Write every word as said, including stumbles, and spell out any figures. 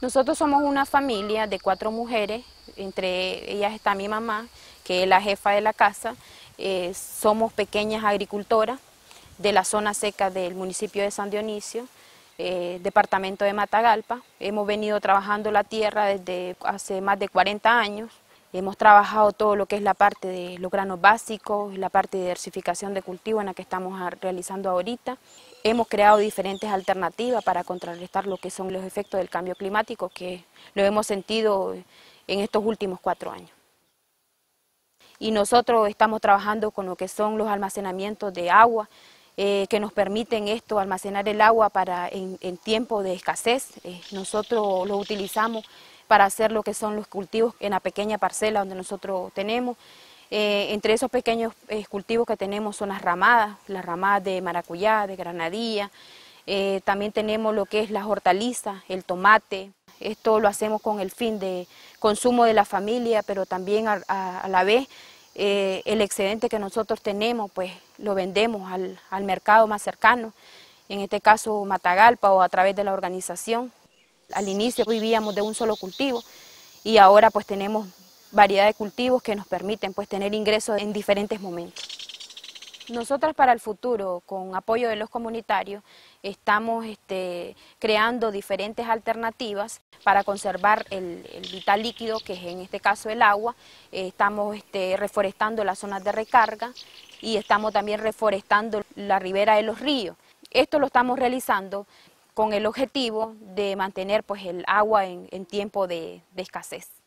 Nosotros somos una familia de cuatro mujeres, entre ellas está mi mamá, que es la jefa de la casa. Eh, somos pequeñas agricultoras de la zona seca del municipio de San Dionisio, eh, departamento de Matagalpa. Hemos venido trabajando la tierra desde hace más de cuarenta años. Hemos trabajado todo lo que es la parte de los granos básicos, la parte de diversificación de cultivo en la que estamos realizando ahorita. Hemos creado diferentes alternativas para contrarrestar lo que son los efectos del cambio climático, que lo hemos sentido en estos últimos cuatro años. Y nosotros estamos trabajando con lo que son los almacenamientos de agua, eh, que nos permiten esto, almacenar el agua para en, en tiempo de escasez. Eh, nosotros lo utilizamos para hacer lo que son los cultivos en la pequeña parcela donde nosotros tenemos. Eh, entre esos pequeños eh, cultivos que tenemos son las ramadas, las ramadas de maracuyá, de granadilla. Eh, también tenemos lo que es las hortalizas, el tomate. Esto lo hacemos con el fin de consumo de la familia, pero también a, a, a la vez eh, el excedente que nosotros tenemos, pues lo vendemos al, al mercado más cercano, en este caso Matagalpa o a través de la organización. Al inicio vivíamos de un solo cultivo y ahora pues tenemos variedad de cultivos que nos permiten pues tener ingresos en diferentes momentos. Nosotras para el futuro, con apoyo de los comunitarios, estamos este, creando diferentes alternativas para conservar el, el vital líquido, que es en este caso el agua. Eh, estamos este, reforestando las zonas de recarga y estamos también reforestando la ribera de los ríos. Esto lo estamos realizando con el objetivo de mantener pues, el agua en, en tiempo de, de escasez.